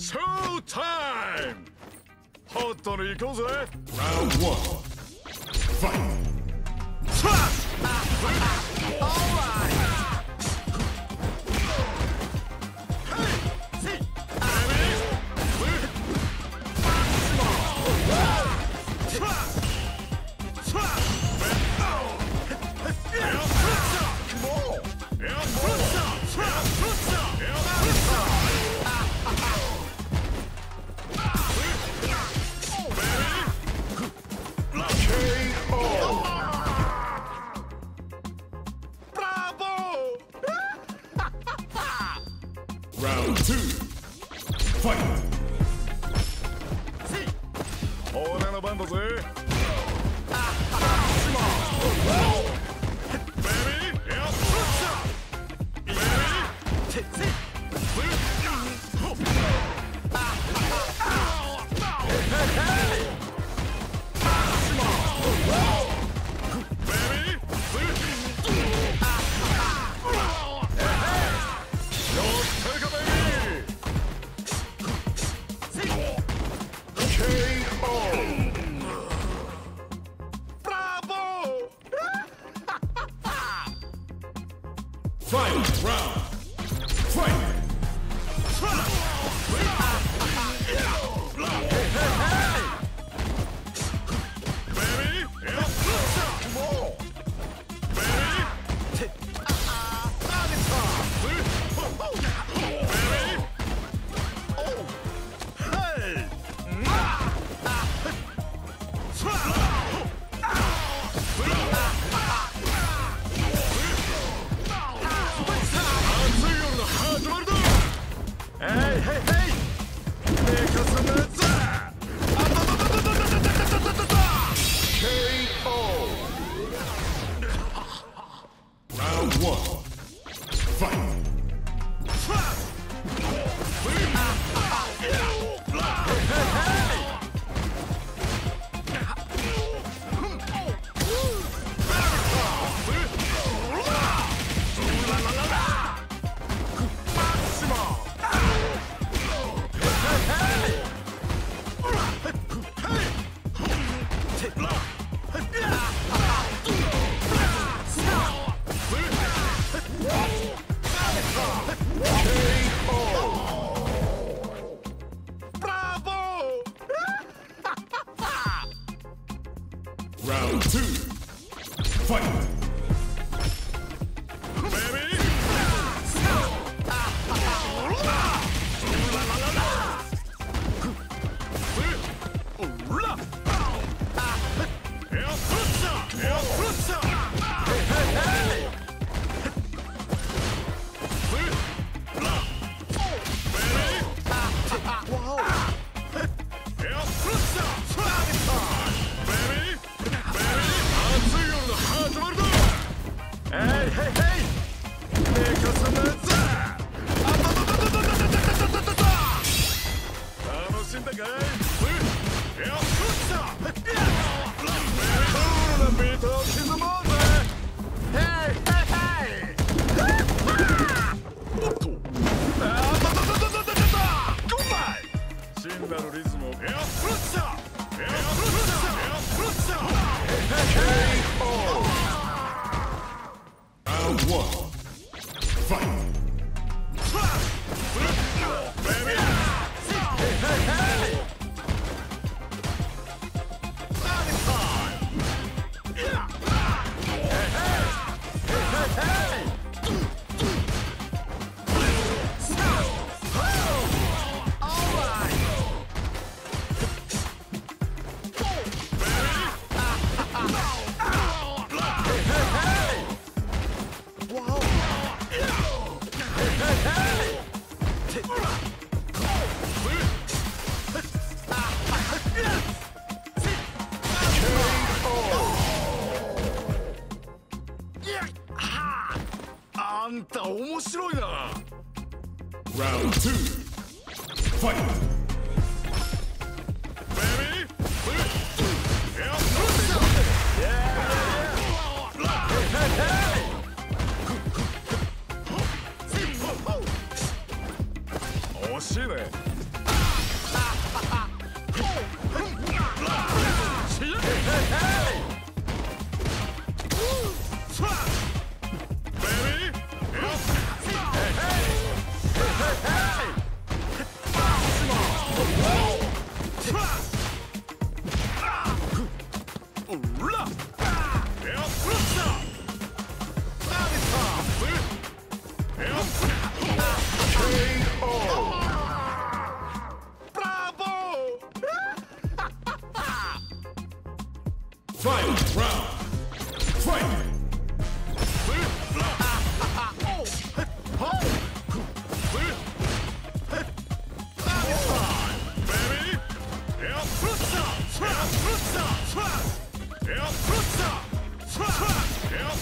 Show time! Hot on it goes, eh? Round one. Fight! Round two, fight! Ora no bando, Zé! Final round. Fight! Round two, fight! Round one, fight! Round two, fight!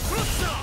Trust!